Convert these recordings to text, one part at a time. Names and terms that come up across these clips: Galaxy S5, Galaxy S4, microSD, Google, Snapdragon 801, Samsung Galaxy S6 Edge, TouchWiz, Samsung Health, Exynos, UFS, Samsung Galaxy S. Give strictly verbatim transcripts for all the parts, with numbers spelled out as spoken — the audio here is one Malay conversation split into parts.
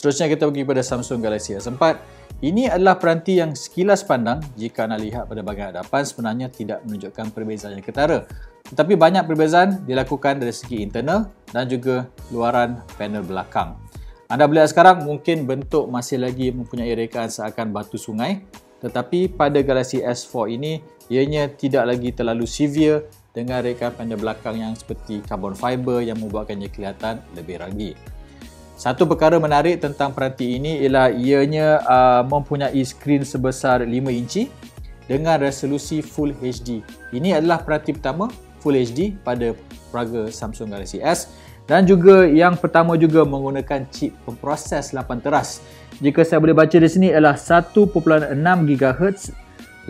Seterusnya kita pergi kepada Samsung Galaxy S empat. Ini adalah peranti yang sekilas pandang jika anda lihat pada bahagian hadapan sebenarnya tidak menunjukkan perbezaan yang ketara. Tetapi banyak perbezaan dilakukan dari segi internal dan juga luaran panel belakang. Anda melihat sekarang mungkin bentuk masih lagi mempunyai rekaan seakan batu sungai. Tetapi pada Galaxy S empat ini, ianya tidak lagi terlalu severe dengan rekaan panel belakang yang seperti carbon fiber yang membuatkannya kelihatan lebih ranggi. Satu perkara menarik tentang peranti ini ialah ianya uh, mempunyai skrin sebesar lima inci dengan resolusi Full H D. Ini adalah peranti pertama Full H D pada peraga Samsung Galaxy S, dan juga yang pertama juga menggunakan chip pemproses lapan teras. Jika saya boleh baca di sini ialah satu perpuluhan enam gigahertz,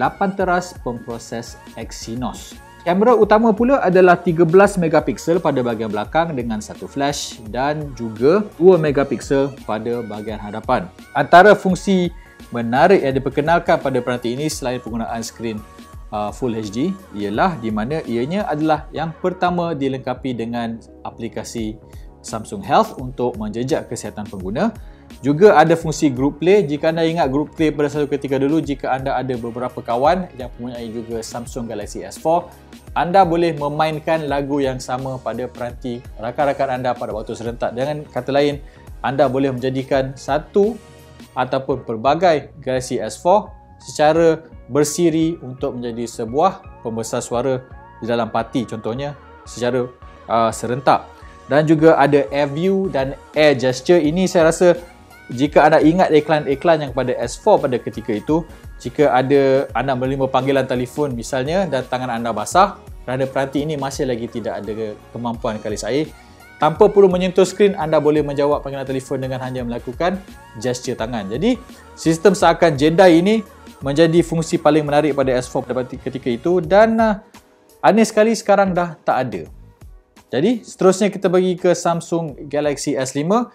lapan teras pemproses Exynos. Kamera utama pula adalah tiga belas megapiksel pada bahagian belakang dengan satu flash dan juga dua megapiksel pada bahagian hadapan. Antara fungsi menarik yang diperkenalkan pada peranti ini selain penggunaan skrin uh, Full H D ialah di mana ianya adalah yang pertama dilengkapi dengan aplikasi Samsung Health untuk menjejak kesihatan pengguna. Juga ada fungsi group play. Jika anda ingat group play pada satu ketika dulu, jika anda ada beberapa kawan yang mempunyai juga Samsung Galaxy S empat, anda boleh memainkan lagu yang sama pada peranti rakan-rakan anda pada waktu serentak. Dengan kata lain, anda boleh menjadikan satu ataupun pelbagai Galaxy S empat secara bersiri untuk menjadi sebuah pembesar suara di dalam parti, contohnya secara uh, serentak. Dan juga ada air view dan air gesture. Ini saya rasa jika anda ingat iklan-iklan yang pada S empat pada ketika itu, jika ada anda menerima panggilan telefon misalnya dan tangan anda basah, kerana peranti ini masih lagi tidak ada kemampuan kalis air, tanpa perlu menyentuh skrin, anda boleh menjawab panggilan telefon dengan hanya melakukan gesture tangan. Jadi, sistem seakan Jedi ini menjadi fungsi paling menarik pada S empat pada ketika itu, dan uh, aneh sekali sekarang dah tak ada. Jadi, seterusnya kita pergi ke Samsung Galaxy S lima.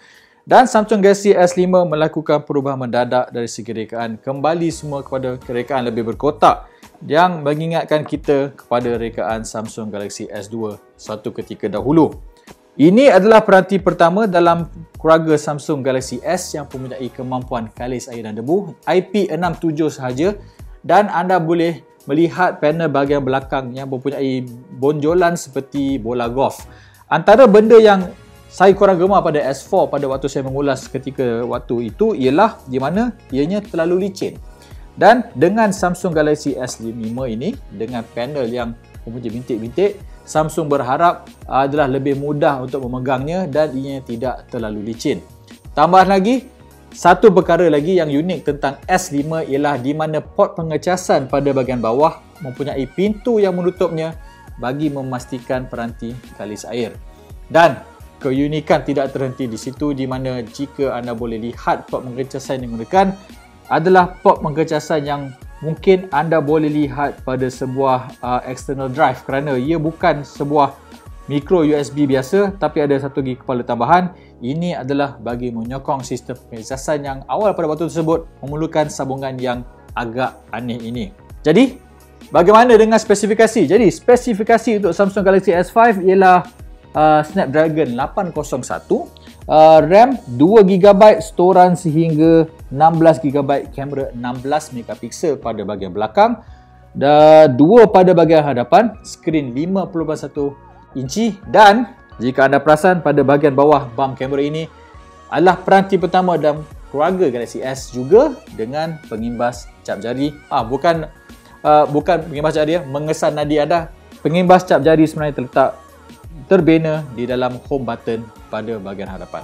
Dan Samsung Galaxy S lima melakukan perubahan mendadak dari segi rekaan, kembali semua kepada rekaan lebih berkotak yang mengingatkan kita kepada rekaan Samsung Galaxy S dua suatu ketika dahulu. Ini adalah peranti pertama dalam keluarga Samsung Galaxy S yang mempunyai kemampuan kalis air dan debu I P enam tujuh sahaja, dan anda boleh melihat panel bahagian belakang yang mempunyai bonjolan seperti bola golf. Antara benda yang saya kurang gemar pada S empat pada waktu saya mengulas ketika waktu itu ialah di mana ianya terlalu licin. Dan dengan Samsung Galaxy S lima ini dengan panel yang mempunyai bintik-bintik, Samsung berharap adalah lebih mudah untuk memegangnya dan ianya tidak terlalu licin. Tambah lagi, satu perkara lagi yang unik tentang S lima ialah di mana port pengecasan pada bahagian bawah mempunyai pintu yang menutupnya bagi memastikan peranti kalis air. Dan keunikan tidak terhenti di situ, di mana jika anda boleh lihat port pengecasan yang digunakan adalah port pengecasan yang mungkin anda boleh lihat pada sebuah uh, external drive, kerana ia bukan sebuah micro U S B biasa tapi ada satu lagi kepala tambahan. Ini adalah bagi menyokong sistem pengecasan yang awal pada waktu tersebut memerlukan sambungan yang agak aneh ini. Jadi, bagaimana dengan spesifikasi? Jadi, spesifikasi untuk Samsung Galaxy S lima ialah Uh, Snapdragon lapan kosong satu, uh, RAM dua gigabyte, storan sehingga enam belas gigabyte, kamera enam belas megapiksel pada bahagian belakang, dan dua pada bahagian hadapan, skrin lima perpuluhan satu inci, dan jika anda perasan pada bahagian bawah bump kamera ini adalah peranti pertama dalam keluarga Galaxy S juga dengan pengimbas cap jari. Ah bukan uh, bukan pengimbas jari ya, mengesan nadi anda. Pengimbas cap jari sebenarnya terletak terbina di dalam home button pada bahagian hadapan.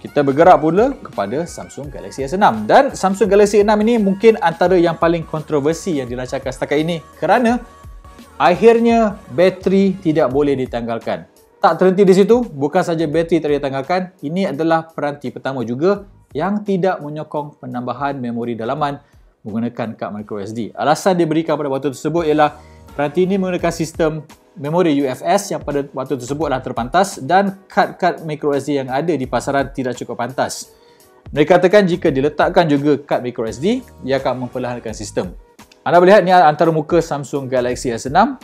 Kita bergerak pula kepada Samsung Galaxy S enam, dan Samsung Galaxy S enam ini mungkin antara yang paling kontroversi yang dilancarkan setakat ini, kerana akhirnya bateri tidak boleh ditanggalkan. Tak terhenti di situ, bukan saja bateri tidak ditanggalkan, ini adalah peranti pertama juga yang tidak menyokong penambahan memori dalaman menggunakan kad microSD. Alasan diberikan pada waktu tersebut ialah peranti ini menggunakan sistem memori U F S yang pada waktu tersebutlah terpantas, dan kad-kad microSD yang ada di pasaran tidak cukup pantas. Mereka katakan jika diletakkan juga kad microSD, ia akan memperlahankan sistem. Anda boleh lihat ni antara muka Samsung Galaxy S enam,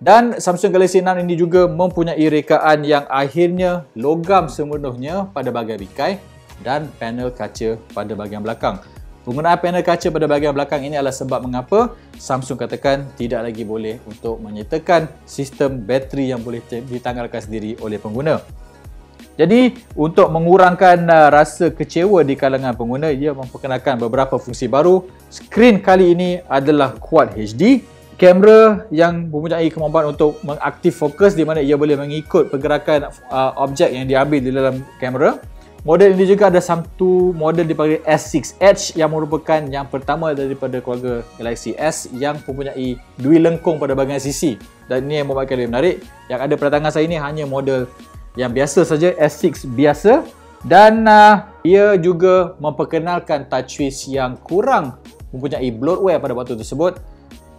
dan Samsung Galaxy S enam ini juga mempunyai rekaan yang akhirnya logam semenuhnya pada bahagian bingkai dan panel kaca pada bahagian belakang. Penggunaan panel kaca pada bahagian belakang ini adalah sebab mengapa Samsung katakan tidak lagi boleh untuk menyertakan sistem bateri yang boleh ditanggalkan sendiri oleh pengguna. Jadi untuk mengurangkan uh, rasa kecewa di kalangan pengguna, ia memperkenalkan beberapa fungsi baru. Skrin kali ini adalah Quad H D. Kamera yang mempunyai kemampuan untuk mengaktif fokus di mana ia boleh mengikut pergerakan uh, objek yang diambil di dalam kamera. Model ini juga ada satu model dipanggil S six Edge yang merupakan yang pertama daripada keluarga Galaxy S yang mempunyai dui lengkung pada bahagian sisi. Dan ini yang membuatkan lebih menarik. Yang ada pada tangan saya ini hanya model yang biasa saja, S six biasa, dan uh, ia juga memperkenalkan TouchWiz yang kurang mempunyai bloatware pada waktu tersebut.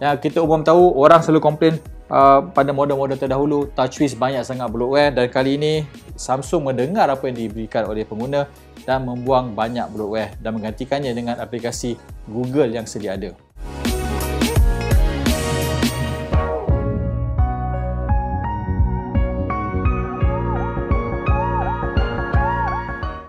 Yang kita umum tahu, orang selalu komplain uh, pada model-model terdahulu TouchWiz banyak sangat bloatware, dan kali ini Samsung mendengar apa yang diberikan oleh pengguna dan membuang banyak bloatware dan menggantikannya dengan aplikasi Google yang sedia ada.